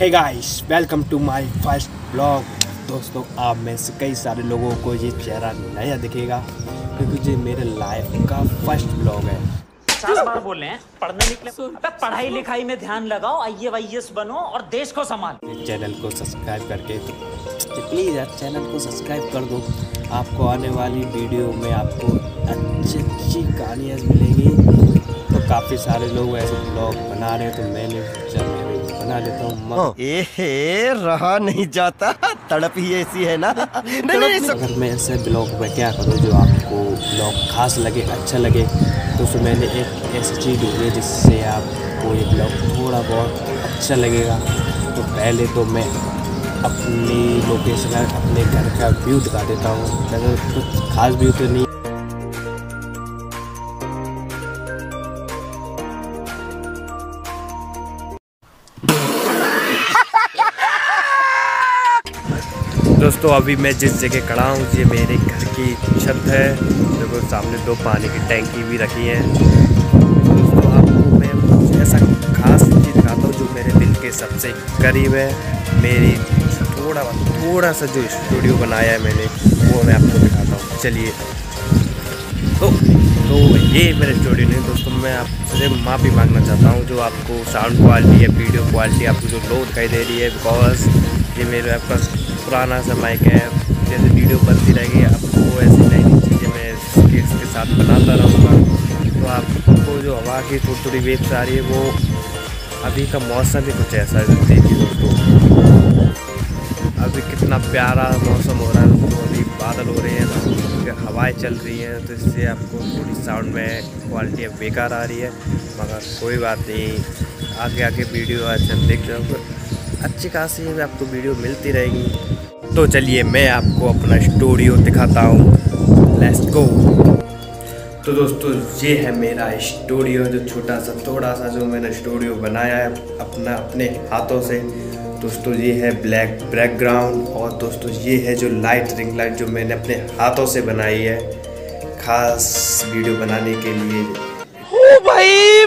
Hey guys, welcome to my first blog. दोस्तों, आप में से कई सारे लोगों को ये चेहरा नया दिखेगा क्योंकि ये मेरे लाइफ का फर्स्ट ब्लॉग है। 4 बार बोले हैं, पढ़ने निकले, पढ़ाई लिखाई में ध्यान लगाओ, IAS बनो और देश को संभालो। चैनल को सब्सक्राइब करके प्लीज़ यार चैनल को सब्सक्राइब कर दो। आपको आने वाली वीडियो में आपको अच्छी अच्छी कहानियाँ मिलेंगी। तो काफ़ी सारे लोग ऐसे ब्लॉग बना रहे हैं तो मैंने सोचा मैं भी बना लेता हूँ। रहा नहीं जाता, तड़प ही ऐसी है ना। अगर मैं ऐसे ब्लॉग में क्या करूँ जो आपको ब्लॉग खास लगे, अच्छा लगे, तो फिर मैंने एक ऐसी चीज़ ढूंढी जिससे आपको ये ब्लॉग थोड़ा बहुत अच्छा लगेगा। तो पहले तो मैं अपनी लोकेशन, अपने घर का व्यू दिखा देता हूँ। कुछ तो खास व्यू तो नहीं, दोस्तों अभी मैं जिस जगह खड़ा हूँ ये मेरे घर की छत है। देखो सामने 2 पानी की टैंकी भी रखी है। दोस्तों आपको मैं कुछ ऐसा खास चीज़ दिखाता हूँ जो मेरे दिल के सबसे करीब है। मेरी थोड़ा सा जो स्टूडियो बनाया है मैंने, वो मैं आपको दिखाता हूँ। चलिए, तो ये मेरे स्टूडियो नहीं दोस्तों, मैं आपसे माफ़ी मांगना चाहता हूँ जो आपको साउंड क्वालिटी या वीडियो क्वालिटी आपको जो लो दिखाई दे रही है, बिकॉज ये मेरे आपका पुराना सा माइक है। जैसे वीडियो बनती रहेगी आपको ऐसी नई नई चीज़ें मैं इसके साथ बनाता रहूँगा। तो आपको जो हवा की थोड़ी वेव्स आ रही है, वो अभी का मौसम ही कुछ ऐसा है। देखिए दोस्तों, अभी कितना प्यारा मौसम हो रहा है दोस्तों। अभी बादल हो रहे हैं, हवाएं चल रही हैं, तो इससे आपको थोड़ी साउंड में क्वालिटी अब बेकार आ रही है, मगर कोई बात नहीं। आगे वीडियो आज हम देखते हैं, अच्छी खासी में आपको वीडियो मिलती रहेगी। तो चलिए मैं आपको अपना स्टूडियो दिखाता हूँ, लेट्स गो। तो दोस्तों ये है मेरा स्टूडियो, जो छोटा सा थोड़ा सा जो मैंने स्टूडियो बनाया है अपने हाथों से। दोस्तों ये है ब्लैक बैकग्राउंड, और दोस्तों ये है जो लाइट, रिंग लाइट जो मैंने अपने हाथों से बनाई है खास वीडियो बनाने के लिए। ओ भाई,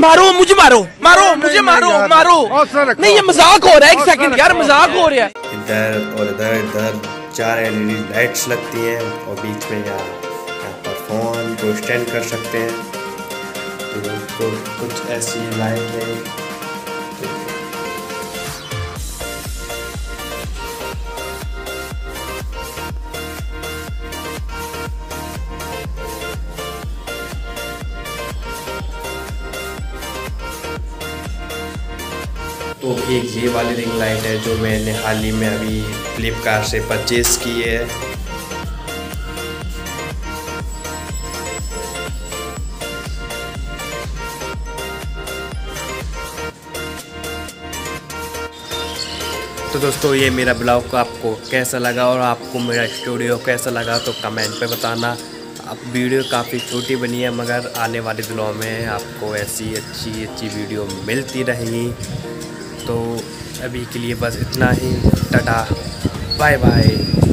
मारो मुझे, मारो मुझे, नहीं ये मजाक हो रहा है। 1 सेकंड यार, मजाक हो रहा है। इधर 4 LED लाइट्स लगती हैं, और बीच में यहाँ पर फोन को स्टैंड कर सकते हैं। तो कुछ ऐसी लाइट है। तो एक ये वाली रिंग लाइट है जो मैंने हाल ही में अभी फ्लिपकार्ट से परचेज़ की है। तो दोस्तों ये मेरा ब्लॉग आपको कैसा लगा और आपको मेरा स्टूडियो कैसा लगा, तो कमेंट पे बताना। अब वीडियो काफ़ी छोटी बनी है, मगर आने वाले दिनों में आपको ऐसी अच्छी वीडियो मिलती रहेगी। तो अभी के लिए बस इतना ही, टाटा, बाय बाय।